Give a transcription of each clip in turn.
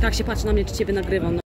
Tak się patrzy na mnie, czy ciebie nagrywam. No.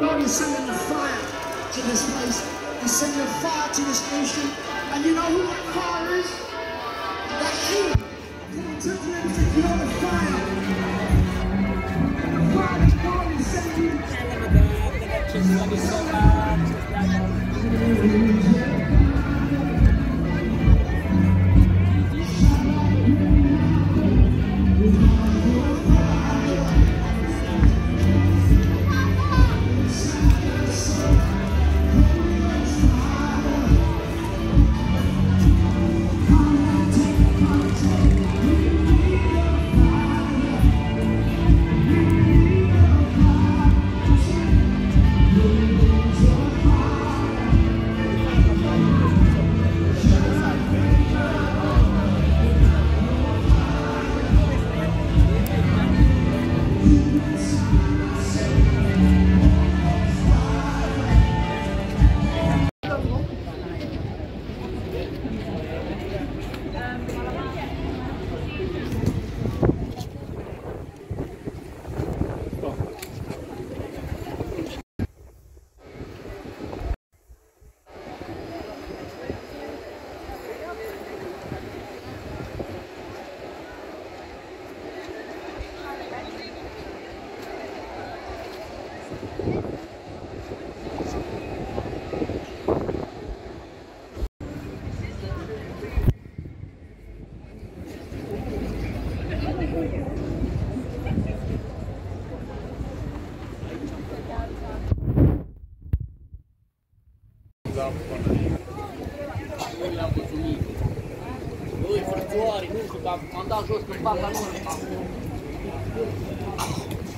Lord, you're sending a fire to this place. You're sending a fire to this nation. And you know who that fire is? That's you. Come on, tell me everything. You're the fire. The fire is God is sending you.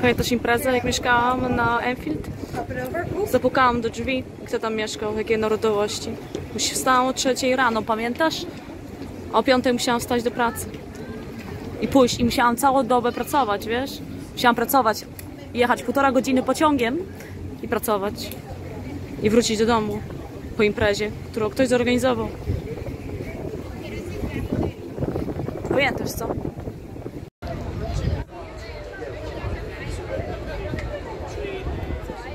Pamiętasz imprezę, jak mieszkałam na Enfield? Zapukałam do drzwi, kto tam mieszkał, jakiej narodowości. Wstałam o 3 rano, pamiętasz? A o 5 musiałam wstać do pracy. I pójść, i musiałam całą dobę pracować, wiesz? Musiałam pracować, jechać 1,5 godziny pociągiem i pracować. I wrócić do domu po imprezie, którą ktoś zorganizował. Pamiętasz, co? Thank you.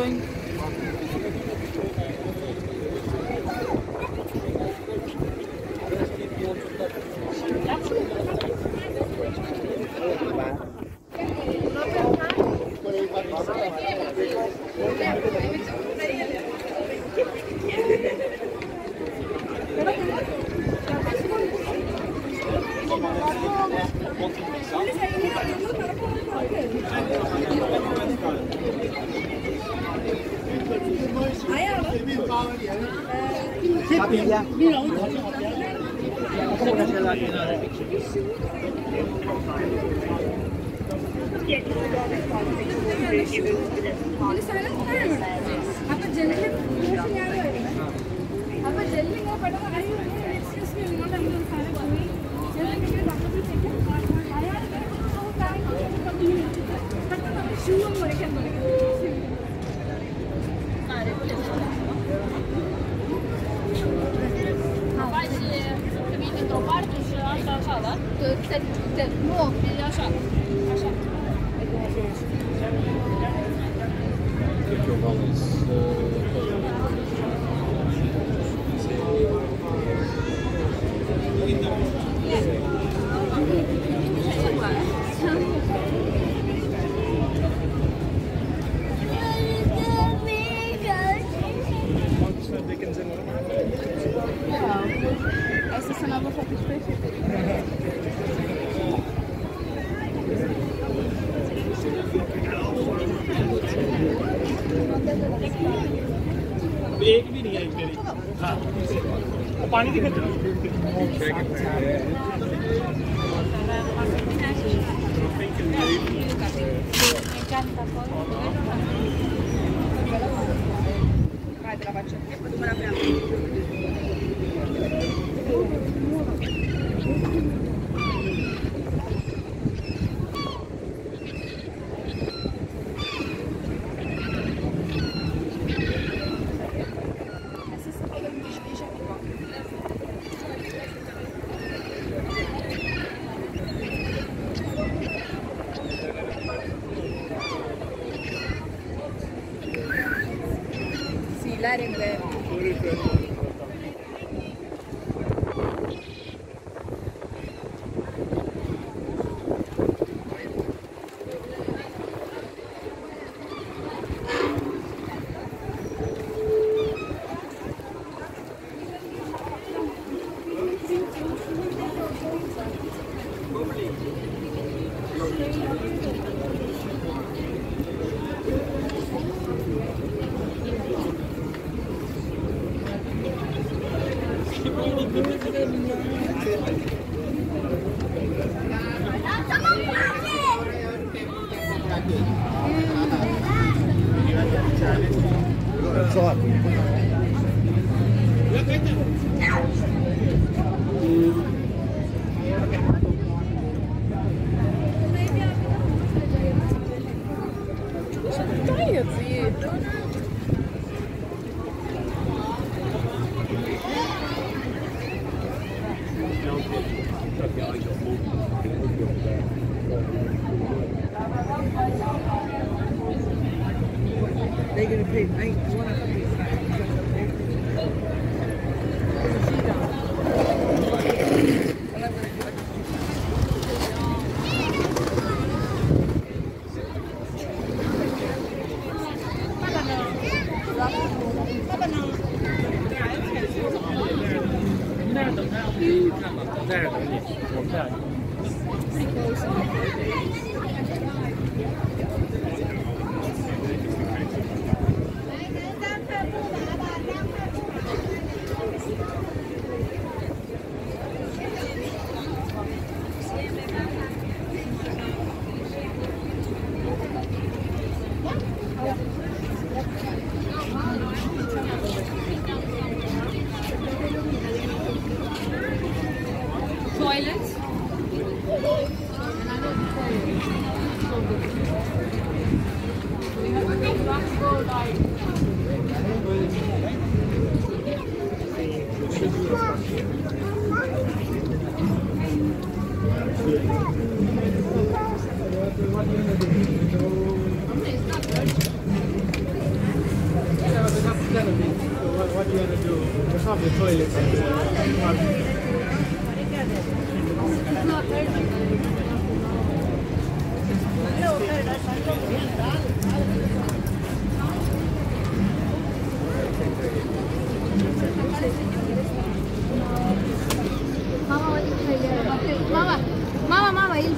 something? पानी दिखा दो of the toilets. Mama, I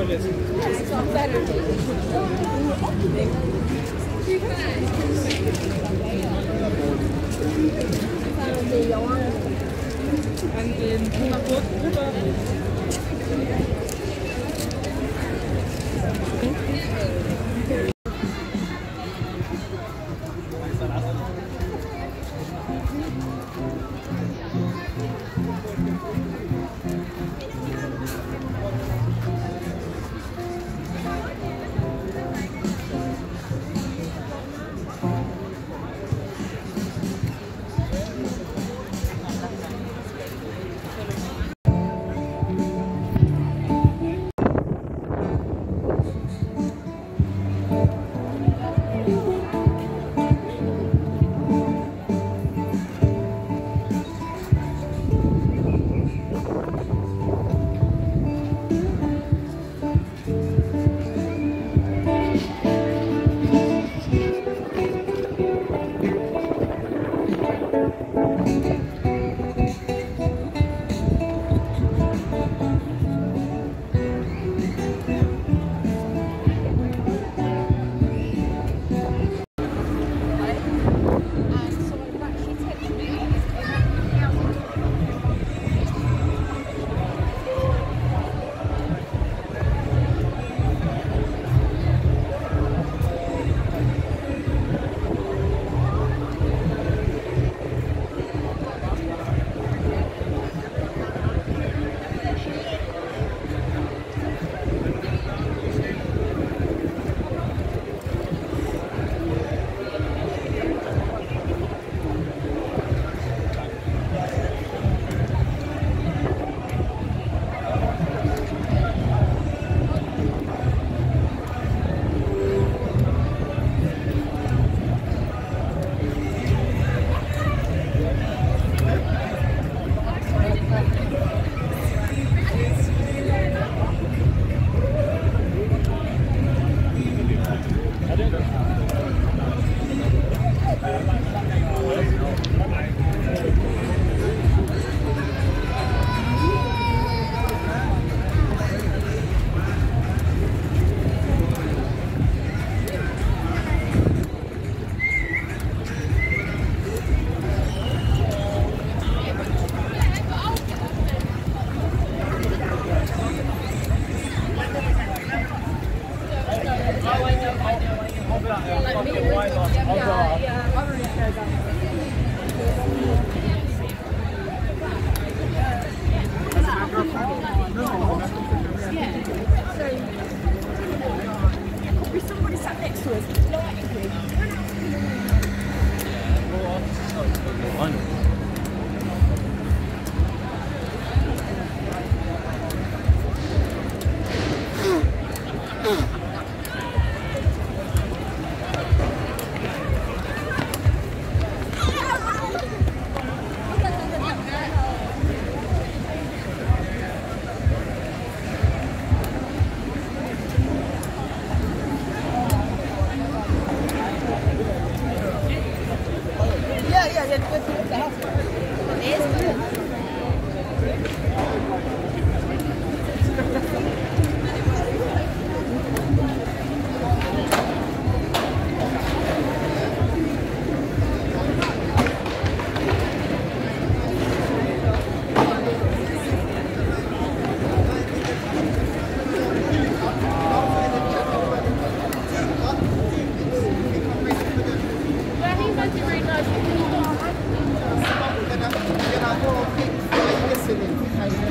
An den Hungerburg rüber.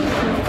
Thank you.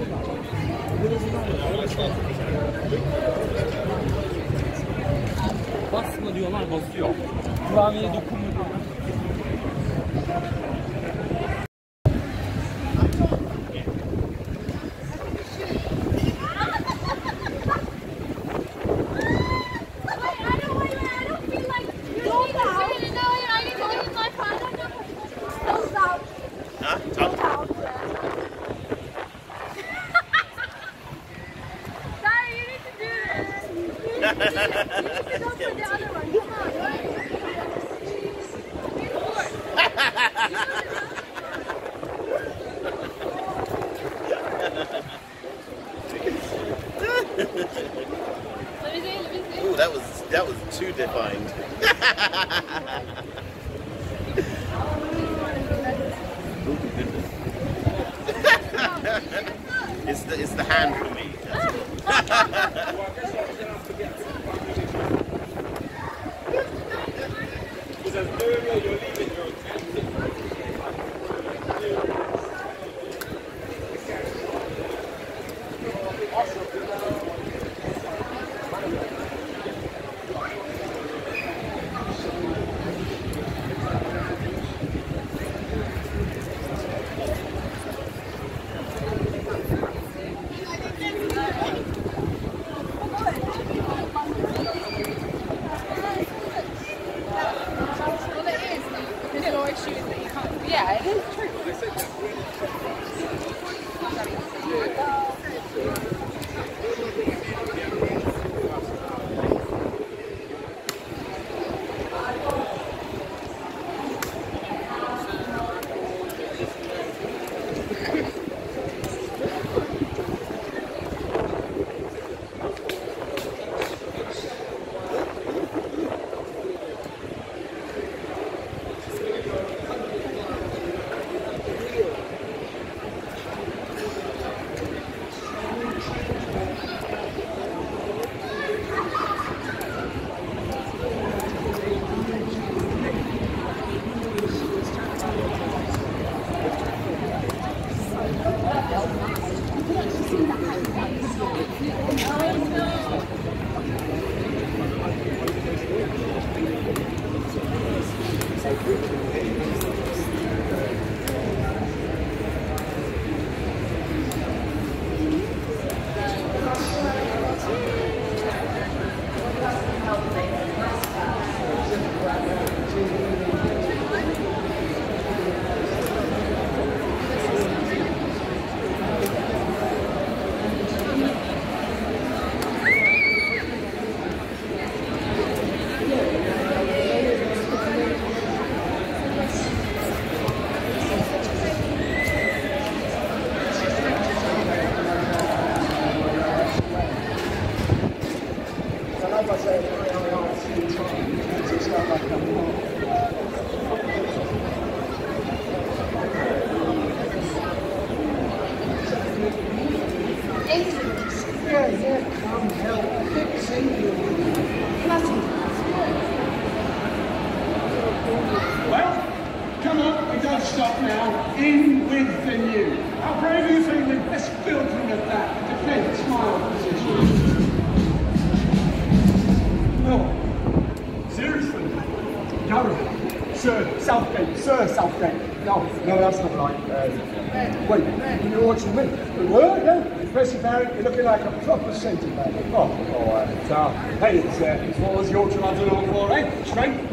Hold on. basıyor. Kur'an'ı dokunuyor. Ooh, that was too defined. It's the hand for me. No, that's not right. Wait, you know what you mean? The word, no? Impressive, Aaron, you're looking like a proper centre-back. Oh, hey, it's what was your turn on for, eh? Straight,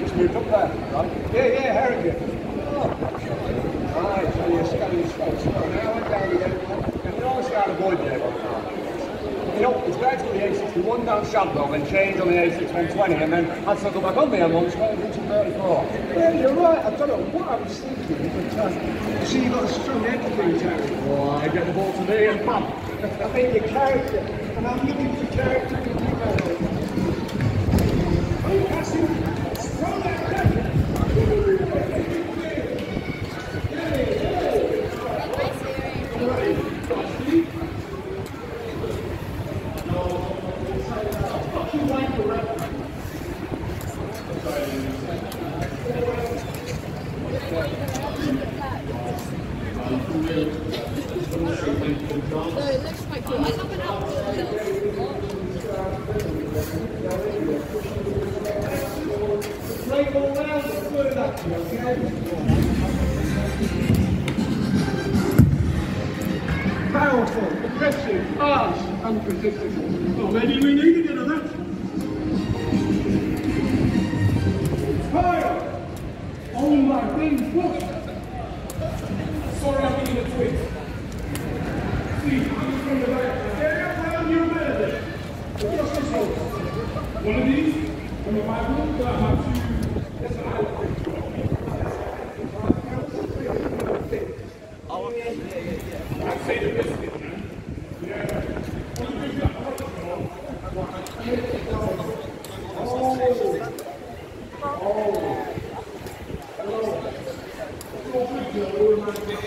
just moved up there, right? Yeah, Harrigan. Right, so you're scanning straight. Now I'm down again, and we always start avoiding it. You know, it's great to go the A61 down Shadwell, then change on the A6120, and then I'd circle back on the M1 straight into 34. Yeah, you're right, I don't know what I was thinking. You see, you've got a strong everything, Terry. Oh, I get the ball to me, and bam! I think your character, and I'm looking for character to keep out of it. Are you passing? Throw that down! So it looks quite cool. Powerful, aggressive, harsh, unpredictable. Oh, maybe we need a bit of that. Fire! Oh my wings, look! Sorry, I'm giving a twist. See, I'm from the back. One of these, and the Bible, I have to, that's an hour. I say the best thing, man. Yeah. One of these, I'm going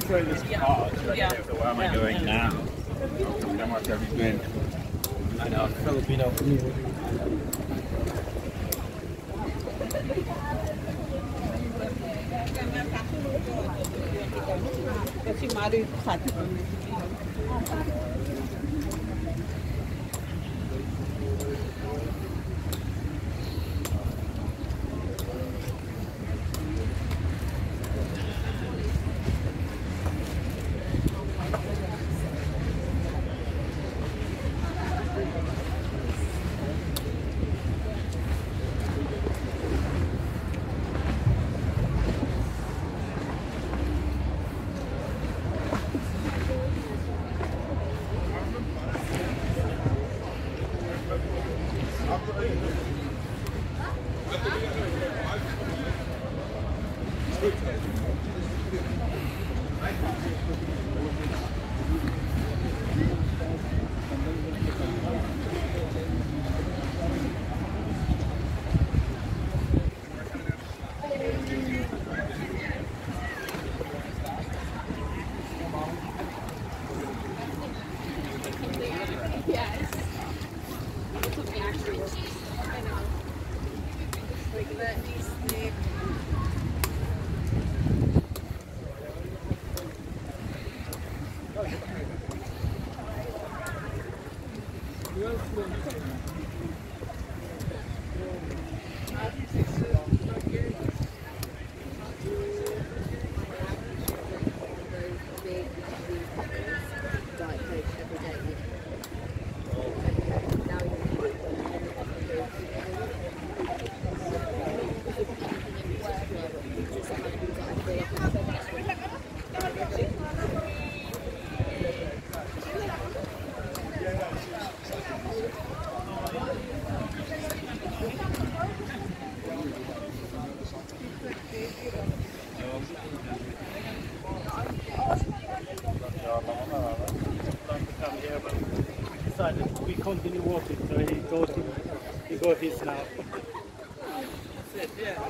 to throw this card right there for where am I going now? From Denmark, I've been. I know, Filipino. Continue walking, so he goes his now. That's it, yeah.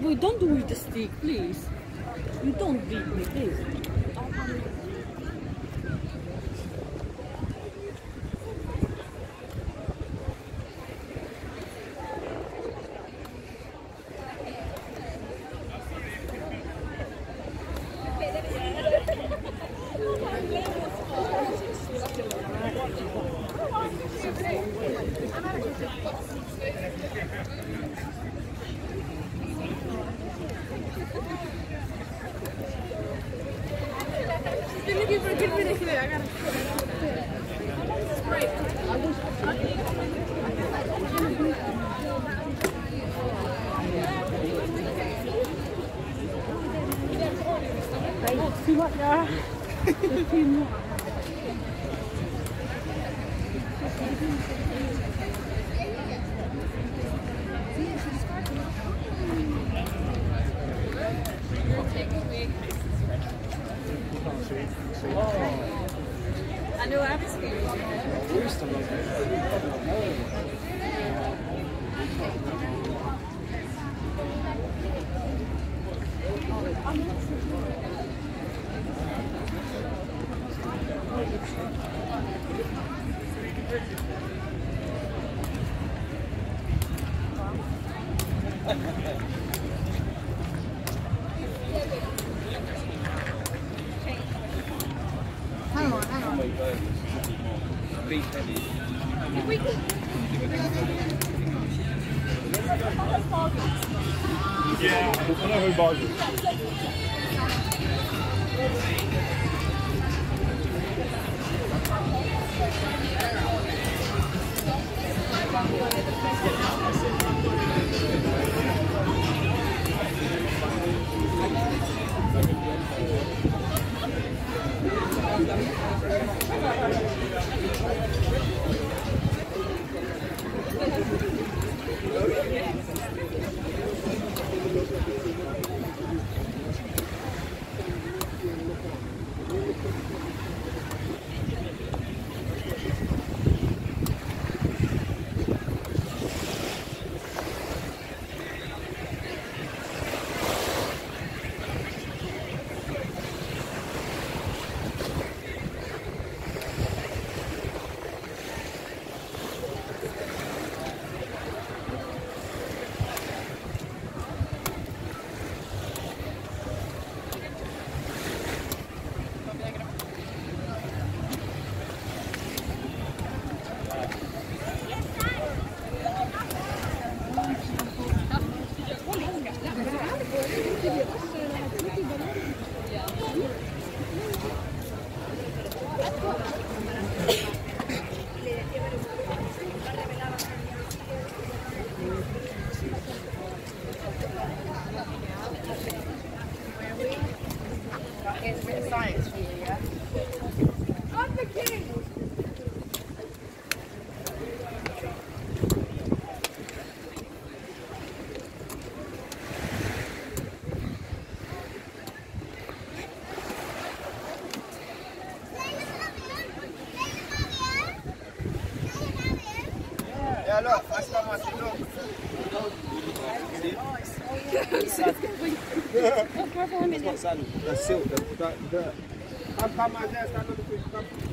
Wait, don't do it with the stick, please. You don't beat me, please. Thank you. Da seu, da... Tá mais essa, tá no cuidado, tá...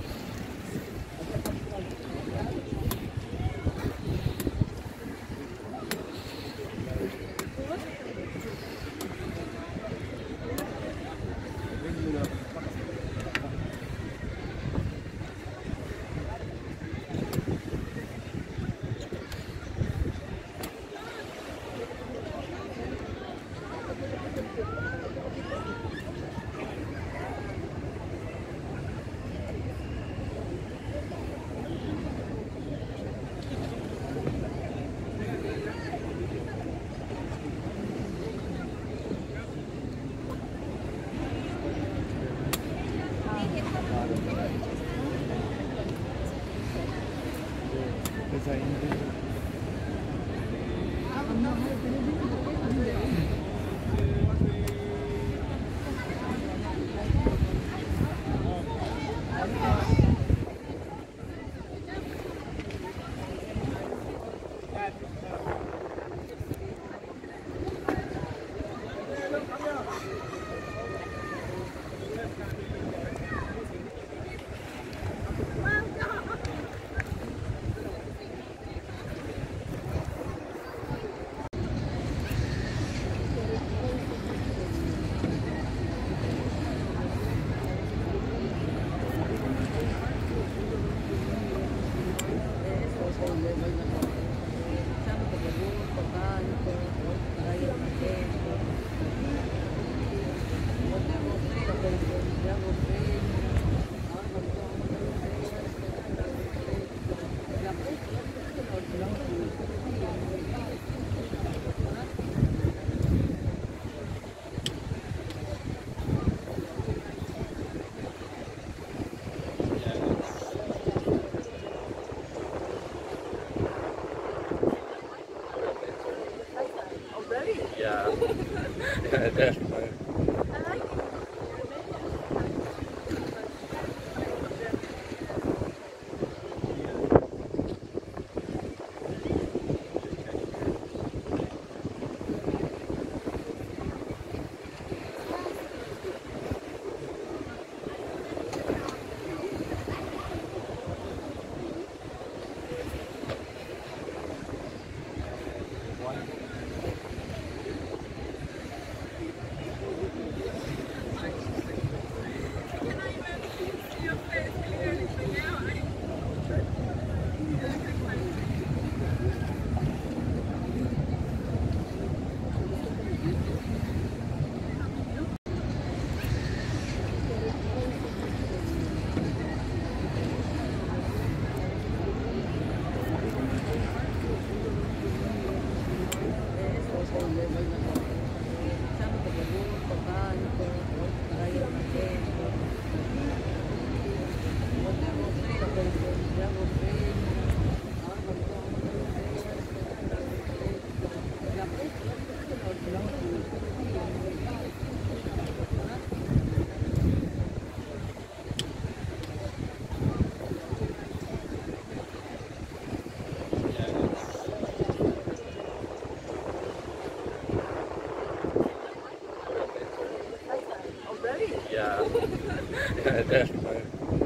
对。